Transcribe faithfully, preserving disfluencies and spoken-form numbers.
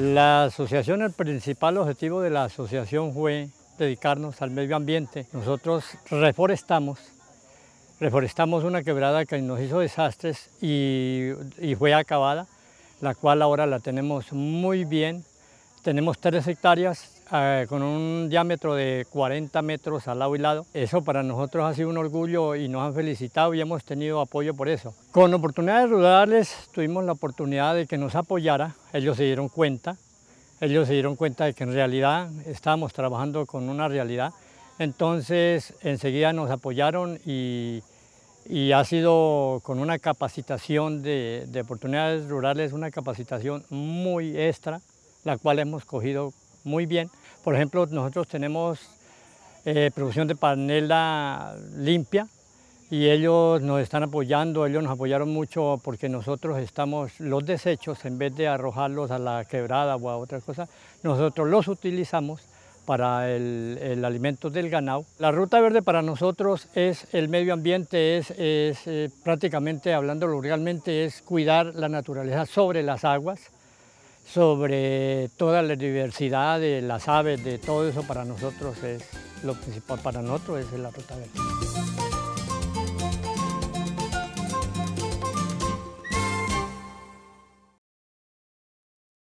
La asociación, el principal objetivo de la asociación fue dedicarnos al medio ambiente. Nosotros reforestamos, reforestamos una quebrada que nos hizo desastres y, y fue acabada, la cual ahora la tenemos muy bien. Tenemos tres hectáreas eh, con un diámetro de cuarenta metros al lado y lado. Eso para nosotros ha sido un orgullo y nos han felicitado y hemos tenido apoyo por eso. Con Oportunidades Rurales tuvimos la oportunidad de que nos apoyara. Ellos se dieron cuenta, ellos se dieron cuenta de que en realidad estábamos trabajando con una realidad. Entonces enseguida nos apoyaron y, y ha sido con una capacitación de, de Oportunidades Rurales, una capacitación muy extra, la cual hemos cogido muy bien. Por ejemplo, nosotros tenemos eh, producción de panela limpia y ellos nos están apoyando, ellos nos apoyaron mucho porque nosotros estamos, los desechos, en vez de arrojarlos a la quebrada o a otras cosas, nosotros los utilizamos para el, el alimento del ganado. La ruta verde para nosotros es el medio ambiente, es, es eh, prácticamente, hablándolo realmente, es cuidar la naturaleza sobre las aguas, sobre toda la diversidad de las aves, de todo eso. Para nosotros es lo principal, para nosotros es la ruta verde.